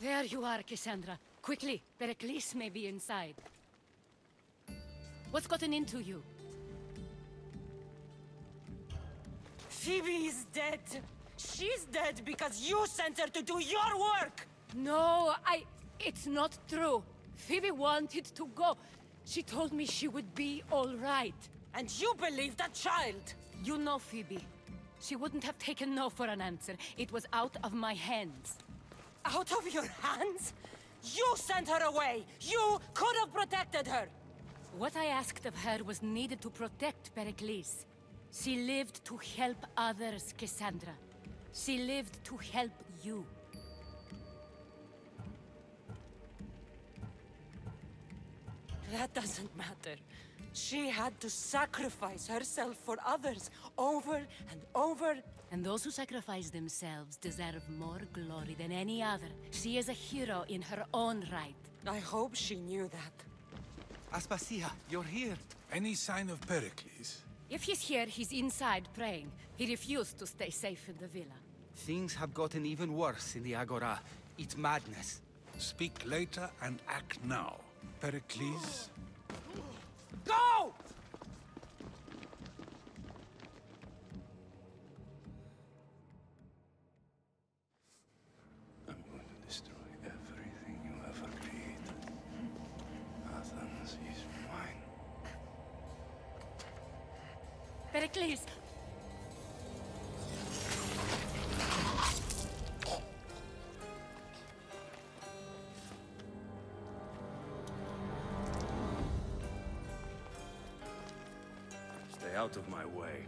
There you are, Cassandra. Quickly, Pericles may be inside. What's gotten into you? Phoebe is dead. She's dead because you sent her to do your work! No, it's not true. Phoebe wanted to go. She told me she would be all right. And you believe that child? You know Phoebe. She wouldn't have taken no for an answer. It was out of my hands. Out of your hands? You sent her away! You could have protected her! What I asked of her was needed to protect Pericles. She lived to help others, Cassandra. She lived to help you. That doesn't matter. She had to sacrifice herself for others, over and over. And those who sacrifice themselves deserve more glory than any other. She is a hero in her own right. I hope she knew that. Aspasia, you're here. Any sign of Pericles? If he's here, he's inside praying. He refused to stay safe in the villa. Things have gotten even worse in the Agora. It's madness. Speak later and act now, Pericles. Go! I'm going to destroy everything you ever created. Athens is mine. Pericles! Out of my way.